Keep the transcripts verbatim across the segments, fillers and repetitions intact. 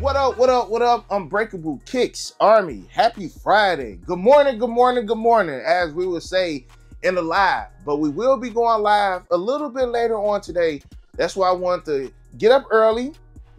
What up, what up, what up, Unbreakable Kicks Army? Happy Friday. Good morning, good morning, good morning, as we would say in the live. But we will be going live a little bit later on today. That's why I wanted to get up early,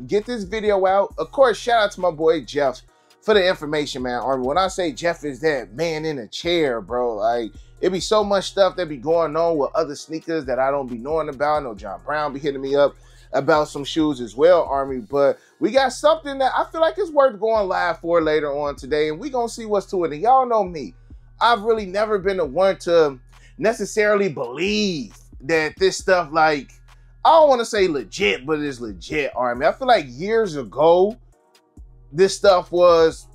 get this video out. Of course, shout out to my boy Jeff for the information, man. Army, when I say Jeff is that man in a chair, bro, like, it be so much stuff that be going on with other sneakers that I don't be knowing about. I know John Brown be hitting me up about some shoes as well, Army, but we got something that I feel like it's worth going live for later on today, and we gonna see what's to it. And y'all know me, I've really never been the one to necessarily believe that this stuff, like, I don't want to say legit, but it's legit, Army. I feel like years ago, this stuff was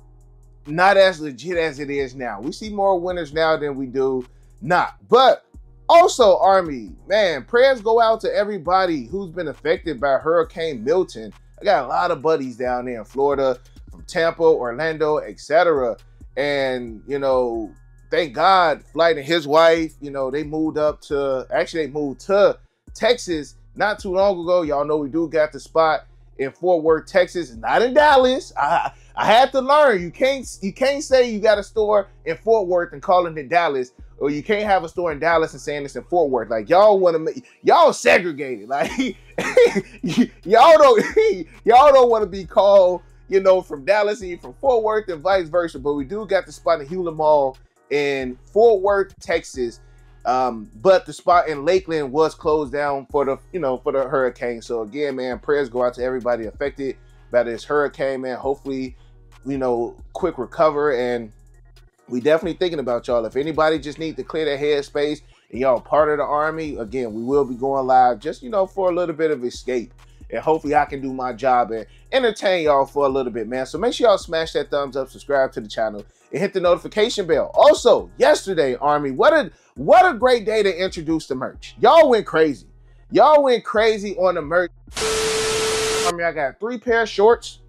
not as legit as it is now. We see more winners now than we do not. But also, Army, man, prayers go out to everybody who's been affected by Hurricane Milton. I got a lot of buddies down there in Florida, from Tampa, Orlando, et cetera. And, you know, thank God, Flight and his wife, you know, they moved up to, actually they moved to Texas not too long ago. Y'all know we do got the spot in Fort Worth, Texas, not in Dallas. I I had to learn. You can't you can't say you got a store in Fort Worth and call it in Dallas, or you can't have a store in Dallas and saying it's in Fort Worth. Like, y'all want to make y'all segregated. Like y'all don't y'all don't want to be called, you know, from Dallas and you from Fort Worth and vice versa. But we do got the spot in Hewlett Mall in Fort Worth, Texas. Um, but the spot in Lakeland was closed down for the, you know, for the hurricane. So again, man, prayers go out to everybody affected by this hurricane, man. Hopefully, you know, quick recover. And we definitely thinking about y'all. If anybody just need to clear their headspace and y'all part of the Army, again, we will be going live just, you know, for a little bit of escape. And hopefully I can do my job and entertain y'all for a little bit, man. So make sure y'all smash that thumbs up, subscribe to the channel, and hit the notification bell. Also, yesterday, Army, what a what a great day to introduce the merch. Y'all went crazy. Y'all went crazy on the merch. Army, I got three pair of shorts.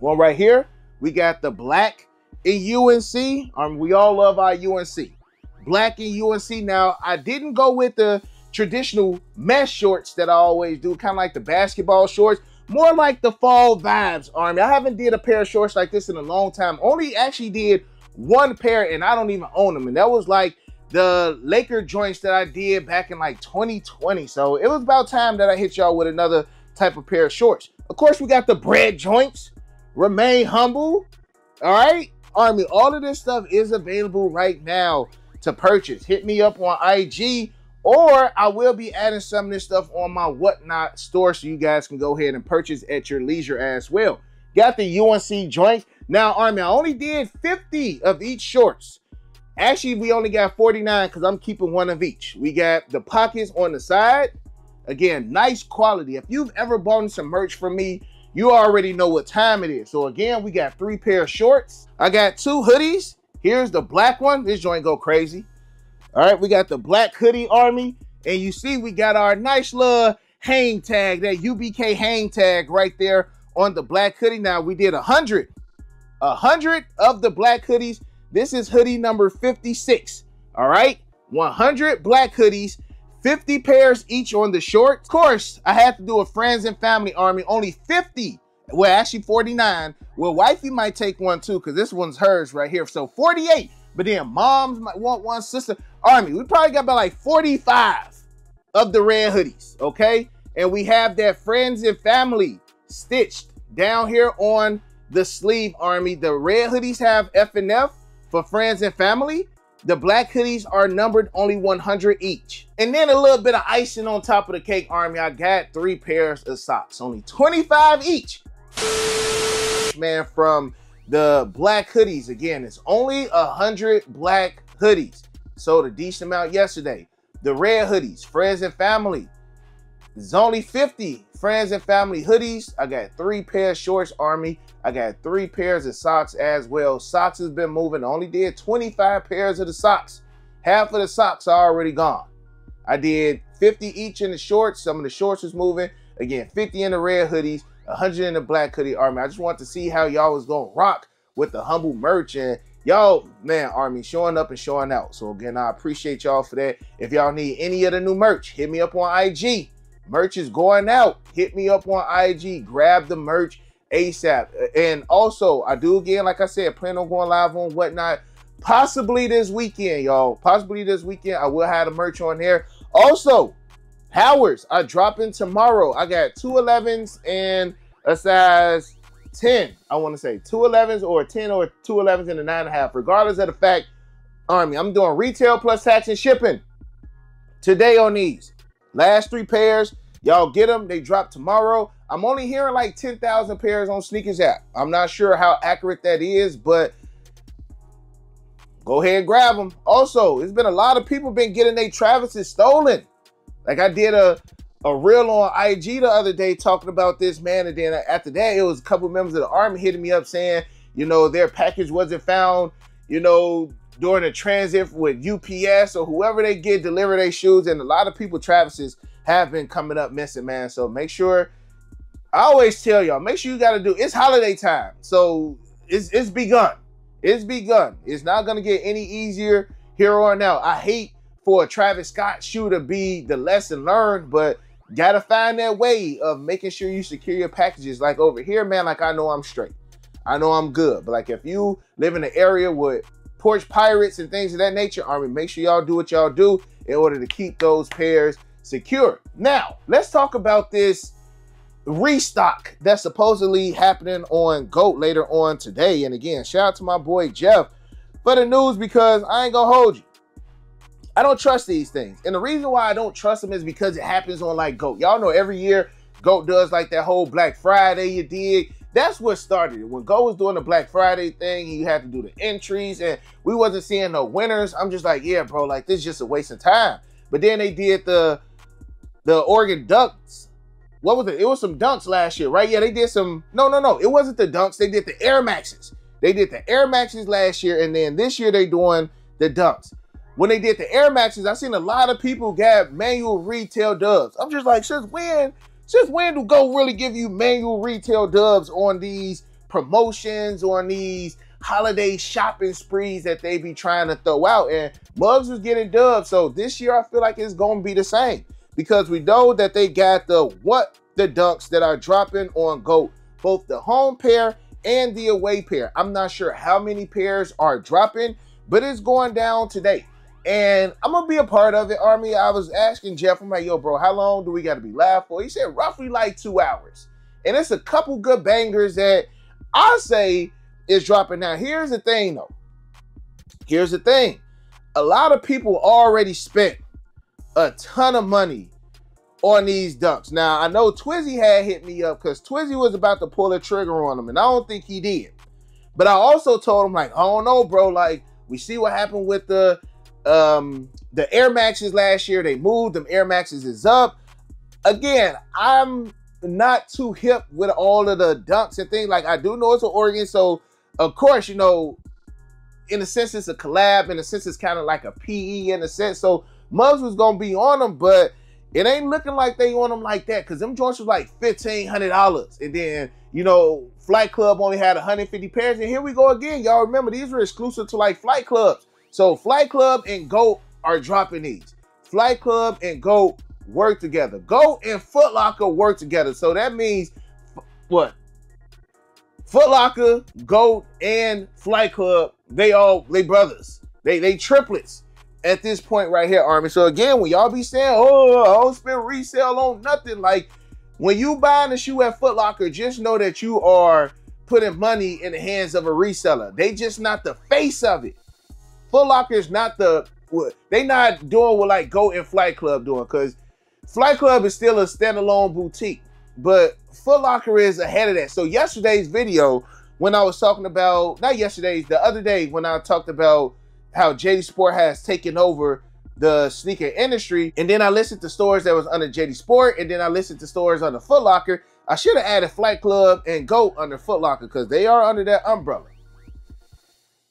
One right here. We got the black in U N C. Army, we all love our U N C. Black in U N C. Now, I didn't go with the traditional mesh shorts that I always do, kind of like the basketball shorts, more like the fall vibes, Army. I haven't did a pair of shorts like this in a long time. Only actually did one pair, and I don't even own them, and that was like the Laker joints that I did back in like twenty twenty. So it was about time that I hit y'all with another type of pair of shorts. Of course, we got the Bred joints. Remain humble. All right, Army, all of this stuff is available right now to purchase. Hit me up on I G, or I will be adding some of this stuff on my Whatnot store, so you guys can go ahead and purchase at your leisure as well. Got the U N C joints. Now, Army, I only did fifty of each shorts. Actually, we only got forty-nine because I'm keeping one of each. We got the pockets on the side. Again, nice quality. If you've ever bought some merch from me, you already know what time it is. So again, we got three pair of shorts. I got two hoodies. Here's the black one. This joint go crazy. All right, we got the black hoodie, Army, and you see we got our nice little hang tag, that U B K hang tag right there on the black hoodie. Now, we did one hundred, one hundred of the black hoodies. This is hoodie number fifty-six, all right? one hundred black hoodies, fifty pairs each on the short. Of course, I had to do a friends and family, Army, only fifty, well, actually forty-nine. Well, wifey might take one too, because this one's hers right here, so forty-eight. But then moms might want one, sister. Army, we probably got about like forty-five of the red hoodies, okay? And we have that friends and family stitched down here on the sleeve, Army. The red hoodies have F and F for friends and family. The black hoodies are numbered only one hundred each. And then a little bit of icing on top of the cake, Army. I got three pairs of socks, only twenty-five each. Man, from the black hoodies, again, it's only one hundred black hoodies. Sold a decent amount yesterday. The red hoodies, friends and family, it's only fifty friends and family hoodies. I got three pairs of shorts, Army. I got three pairs of socks as well. Socks has been moving. I only did twenty-five pairs of the socks. Half of the socks are already gone. I did fifty each in the shorts. Some of the shorts was moving. Again, fifty in the red hoodies, one hundred in the black hoodie, Army. I just want to see how y'all was gonna rock with the humble merch, and y'all, man, Army, showing up and showing out. So again, I appreciate y'all for that. If y'all need any of the new merch, hit me up on I G. Merch is going out. Hit me up on I G. Grab the merch ASAP. And also, I do, again, like I said, plan on going live on Whatnot. Possibly this weekend, y'all. Possibly this weekend. I will have the merch on there. Also, Howards are dropping tomorrow. I got two elevens and a size ten. I want to say two elevens or ten or two elevens and a nine and a half. Regardless of the fact, Army, I'm doing retail plus tax and shipping today on these last three pairs. Y'all get them. They drop tomorrow. I'm only hearing like ten thousand pairs on Sneakers App. I'm not sure how accurate that is, but go ahead and grab them. Also, it's been a lot of people been getting their Travis's stolen. Like I did a, a reel on I G the other day talking about this, man. And then after that, it was a couple members of the Army hitting me up saying, you know, their package wasn't found, you know, during a transit with U P S or whoever they get deliver their shoes. And a lot of people, Travis's, have been coming up missing, man. So make sure, I always tell y'all, make sure you got to do, it's holiday time. So it's, it's begun. It's begun. It's not going to get any easier here on out. I hate for a Travis Scott shoe to be the lesson learned, but got to find that way of making sure you secure your packages. Like over here, man, like I know I'm straight. I know I'm good. But like if you live in an area with porch pirates and things of that nature, Army, make sure y'all do what y'all do in order to keep those pairs secure. Now, let's talk about this restock that's supposedly happening on GOAT later on today. And again, shout out to my boy Jeff for the news, because I ain't gonna hold you, I don't trust these things. And the reason why I don't trust them is because it happens on like GOAT. Y'all know every year GOAT does like that whole Black Friday, you dig? That's what started it. When GOAT was doing the Black Friday thing, you had to do the entries and we wasn't seeing no winners. I'm just like, yeah, bro, like this is just a waste of time. But then they did the the Oregon Dunks. What was it? It was some dunks last year, right? Yeah, they did some, no, no, no. It wasn't the dunks. They did the Air Maxes. They did the Air Maxes last year, and then this year they doing the dunks. When they did the Air Maxes, I seen a lot of people got manual retail dubs. I'm just like, since when, since when do GOAT really give you manual retail dubs on these promotions, on these holiday shopping sprees that they be trying to throw out? And Muggs was getting dubs, so this year I feel like it's going to be the same. Because we know that they got the what the dunks that are dropping on GOAT, both the home pair and the away pair. I'm not sure how many pairs are dropping, but it's going down today. And I'm going to be a part of it, Army. I was asking Jeff, I'm like, yo, bro, how long do we got to be live for? He said roughly like two hours. And it's a couple good bangers that I say is dropping now. Here's the thing, though. Here's the thing. A lot of people already spent a ton of money on these dunks. Now, I know Twizzy had hit me up because Twizzy was about to pull a trigger on him, and I don't think he did. But I also told him, like, I don't know, bro. Like, we see what happened with the um, the Air Maxes last year. They moved. Them Air Maxes is up. Again, I'm not too hip with all of the dunks and things. Like, I do know it's an Oregon, so, of course, you know, in a sense, it's a collab. In a sense, it's kind of like a P E in a sense. So, Muggs was going to be on them, but it ain't looking like they on them like that, because them joints was like fifteen hundred dollars. And then, you know, Flight Club only had one hundred fifty pairs. And here we go again. Y'all remember, these were exclusive to like Flight Clubs. So Flight Club and GOAT are dropping these. Flight Club and GOAT work together. GOAT and Foot Locker work together. So that means, what? Foot Locker, GOAT, and Flight Club, they all, they brothers. They, they triplets at this point right here, Army. So again, when y'all be saying, oh, I don't spend resale on nothing, like when you buying a shoe at Foot Locker, just know that you are putting money in the hands of a reseller. They just not the face of it. Foot Locker is not the, they not doing what like GOAT and Flight Club doing, because Flight Club is still a standalone boutique, but Foot Locker is ahead of that. So yesterday's video, when I was talking about, not yesterday's, the other day when I talked about how J D Sport has taken over the sneaker industry. And then I listed the stores that was under J D Sport, and then I listed the stores under Foot Locker. I should have added Flight Club and GOAT under Foot Locker, because they are under that umbrella.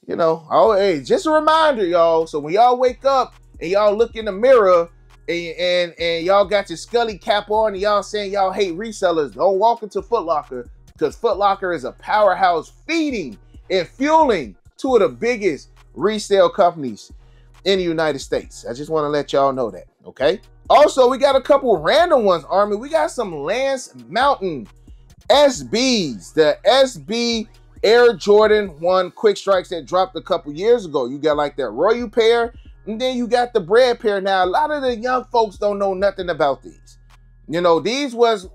You know, oh, hey, just a reminder, y'all. So when y'all wake up and y'all look in the mirror and, and, and y'all got your Scully cap on and y'all saying y'all hate resellers, don't walk into Foot Locker, because Foot Locker is a powerhouse feeding and fueling two of the biggest resale companies in the United States. I just want to let y'all know that, okay? Also, we got a couple random ones, Army. We got some Lance Mountain S Bs, the S B Air Jordan one Quick Strikes that dropped a couple years ago. You got like that Royal pair, and then you got the Bred pair. Now, a lot of the young folks don't know nothing about these. You know, these was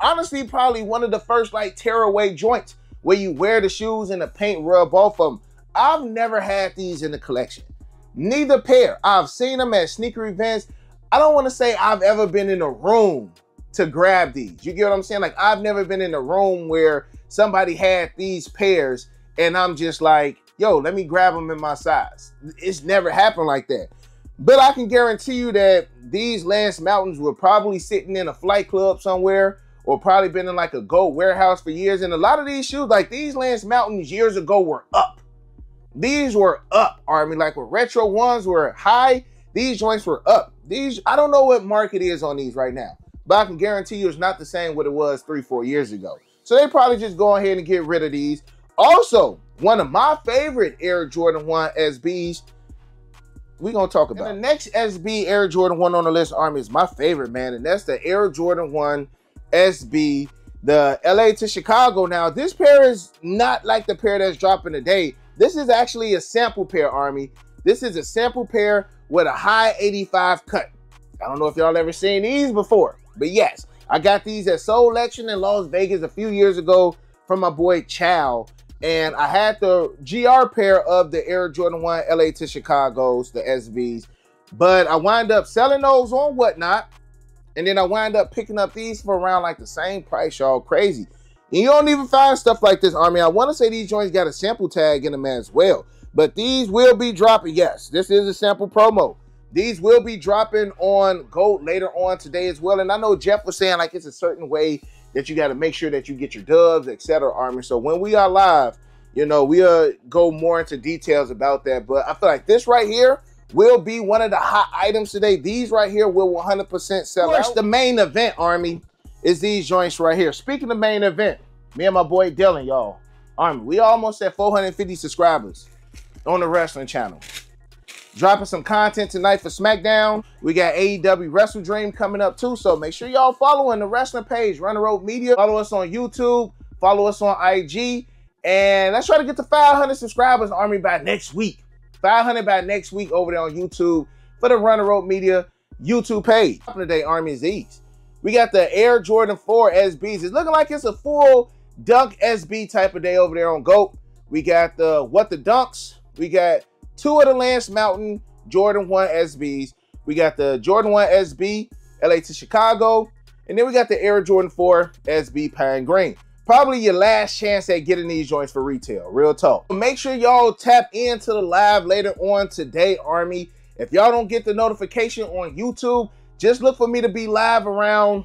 honestly probably one of the first like tearaway joints where you wear the shoes and the paint rub off of them. I've never had these in the collection. Neither pair. I've seen them at sneaker events. I don't want to say I've ever been in a room to grab these. You get what I'm saying? Like, I've never been in a room where somebody had these pairs and I'm just like, yo, let me grab them in my size. It's never happened like that. But I can guarantee you that these Lance Mountains were probably sitting in a Flight Club somewhere, or probably been in like a GOAT warehouse for years. And a lot of these shoes, like these Lance Mountains years ago, were up. These were up. I mean, like, with retro ones were high, these joints were up. These, I don't know what market is on these right now, but I can guarantee you it's not the same what it was three, four years ago. So they probably just go ahead and get rid of these. Also, one of my favorite Air Jordan one S Bs, we're going to talk about. And the next S B Air Jordan one on the list, Army, is my favorite, man, and that's the Air Jordan one S B, the L A to Chicago. Now, this pair is not like the pair that's dropping today. This is actually a sample pair, Army. This is a sample pair with a high eighty-five cut. I don't know if y'all ever seen these before, but yes, I got these at Sole Selection in Las Vegas a few years ago from my boy Chow, and I had the G R pair of the Air Jordan one L A to Chicago's, the S Bs, but I wound up selling those on Whatnot, and then I wound up picking up these for around like the same price, y'all. Crazy. And you don't even find stuff like this, Army. I want to say these joints got a sample tag in them as well, but these will be dropping. Yes, this is a sample promo. These will be dropping on GOAT later on today as well. And I know Jeff was saying like it's a certain way that you got to make sure that you get your dubs, et cetera, Army. So when we are live, you know, we'll go more into details about that. But I feel like this right here will be one of the hot items today. These right here will one hundred percent sell out. Of course, the main event, Army, is these joints right here. Speaking of main event, me and my boy Dylan, y'all, Army, we almost at four hundred fifty subscribers on the wrestling channel. Dropping some content tonight for SmackDown. We got A E W Wrestle Dream coming up too, so make sure y'all following the wrestling page, Run The Road Media. Follow us on YouTube, follow us on I G, and let's try to get to five hundred subscribers, Army, by next week. five hundred by next week over there on YouTube for the Run The Road Media YouTube page. Today, Army, is these. We got the Air Jordan four S Bs. It's looking like it's a full Dunk S B type of day over there on GOAT. We got the What The Dunks. We got two of the Lance Mountain Jordan one S Bs. We got the Jordan one S B, L A to Chicago. And then we got the Air Jordan four S B Pine Green. Probably your last chance at getting these joints for retail, real talk. Make sure y'all tap into the live later on today, Army. If y'all don't get the notification on YouTube, just look for me to be live around,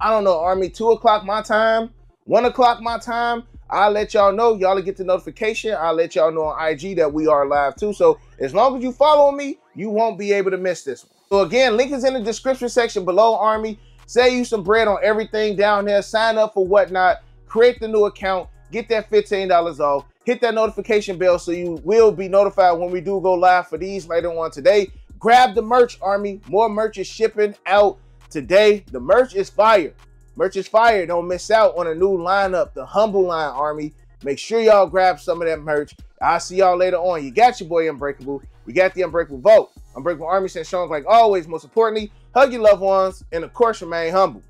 I don't know, Army, two o'clock my time, one o'clock my time. I'll let y'all know. Y'all get the notification. I'll let y'all know on I G that we are live too. So as long as you follow me, you won't be able to miss this one. So again, link is in the description section below, Army. Save you some bread on everything down there. Sign up for Whatnot. Create the new account. Get that fifteen dollars off. Hit that notification bell so you will be notified when we do go live for these later on today. Grab the merch, Army. More merch is shipping out today. The merch is fire. Merch is fire. Don't miss out on a new lineup, the Humble Line, Army. Make sure y'all grab some of that merch. I'll see y'all later on. You got your boy Unbreakable. We got the Unbreakable Vote. Unbreakable Army sent songs like always. Most importantly, hug your loved ones and, of course, remain humble.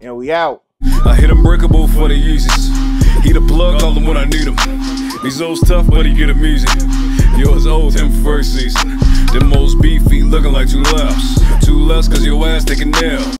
And we out. I hit Unbreakable for the Yeezys. He the plug, call him when I need him. He's old tough, but he get a music. Yours old, him first season. Them most beefy looking like two laps. Two laps because your ass taking nail.